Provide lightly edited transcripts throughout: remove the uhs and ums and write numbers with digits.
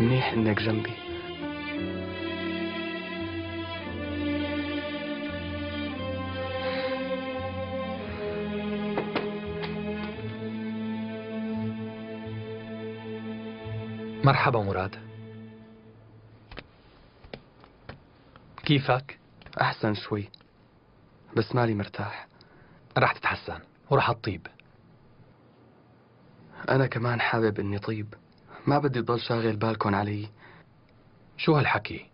منيح انك جنبي. مرحبا مراد. كيفك؟ أحسن شوي بس مالي مرتاح. رح تتحسن ورح تطيب. أنا كمان حابب إني طيب، ما بدي ضل شاغل بالكن علي. شو هالحكي؟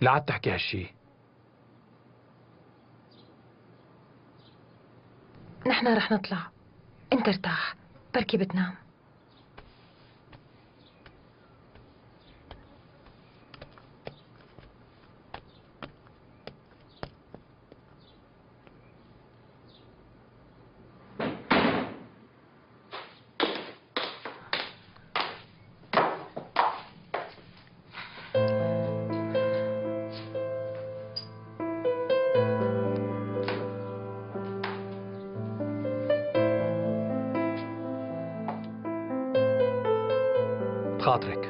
لا عاد تحكي هالشي. نحن رح نطلع، أنت ارتاح، بركي بتنام. خاطرك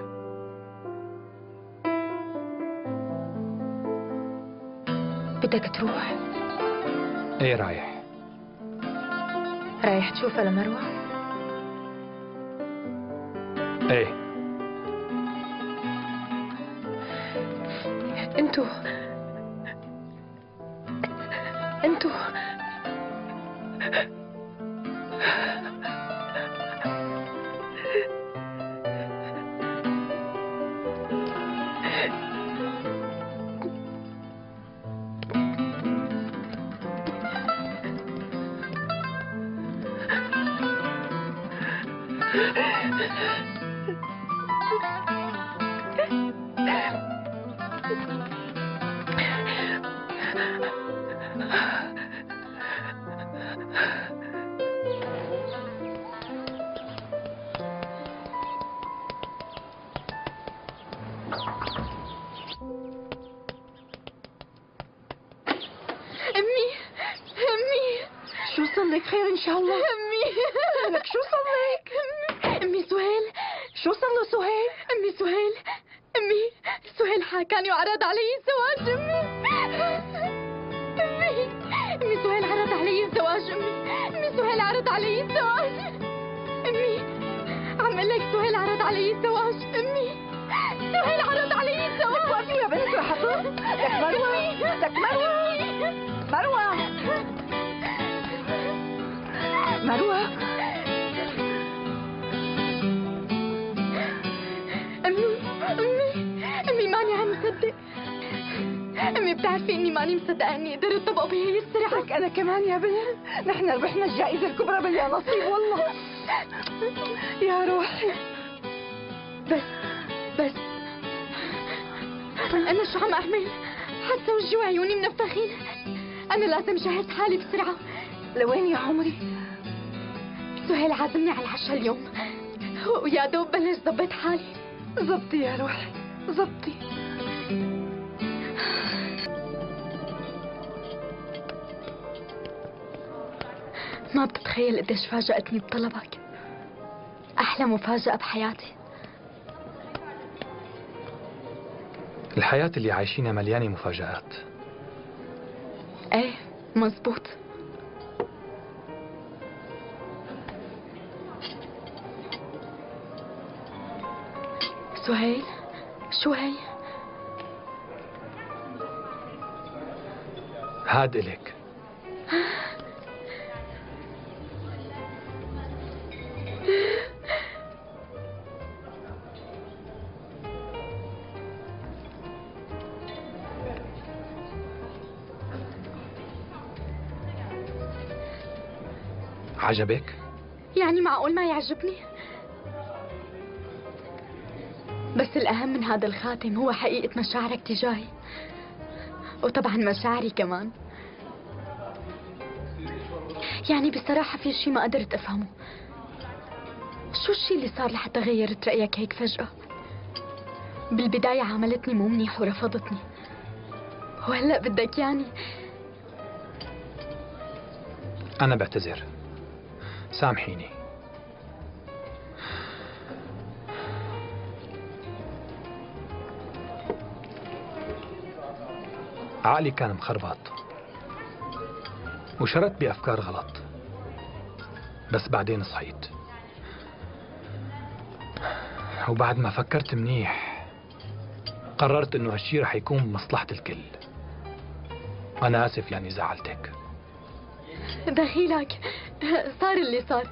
بدك تروح؟ ايه رايح. رايح تشوفها لمروة؟ ايه. انتو خير ان شاء الله. امي لك شو صار لك؟ امي سهيل، شو صار له سهيل؟ امي سهيل، امي سهيل حاكاني وعرض علي الزواج. امي سهيل عرض علي الزواج. امي سهيل عرض علي الزواج. امي عم اقول لك سهيل عرض علي الزواج. امي سهيل عرض علي الزواج. وقفي يا بنت لحظه. لك مروه، لك مروه مروة. أمي أمي أمي ماني عم صدق. أمي بتعرفي إني ماني مصدقة إني قدرت طبق بهي السرعة. لك أنا كمان يا بنت، نحن ربحنا الجائزة الكبرى باليا نصيب والله. يا روحي بس أنا شو عم أعمل؟ حاسة وجهي وعيوني منفخين. أنا لازم جهز حالي بسرعة. لوين يا عمري؟ سهيل عازمني على العشاء اليوم ويا دوب بلش ظبط حالي. ظبطي يا روحي ظبطي. ما بتتخيل قديش فاجأتني بطلبك. أحلى مفاجأة بحياتي. الحياة اللي عايشينها مليانة مفاجآت. ايه مزبوط. سهيل شو هي؟ هاد إلك. عجبك؟ يعني معقول ما يعجبني؟ بس الأهم من هذا الخاتم هو حقيقة مشاعرك تجاهي، وطبعا مشاعري كمان. يعني بصراحة في شي ما قدرت أفهمه. شو الشي اللي صار لحتى غيرت رأيك هيك فجأة؟ بالبداية عاملتني مو منيح ورفضتني، وهلأ بدك يعني. أنا بعتذر، سامحيني. عقلي كان مخربط وشرت بأفكار غلط، بس بعدين صحيت وبعد ما فكرت منيح قررت انه هالشي رح يكون بمصلحة الكل. انا اسف يعني زعلتك. دخيلك، صار اللي صار،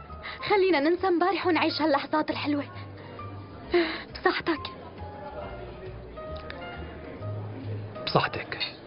خلينا ننسى امبارح ونعيش هاللحظات الحلوة بصحتك. بصحتك.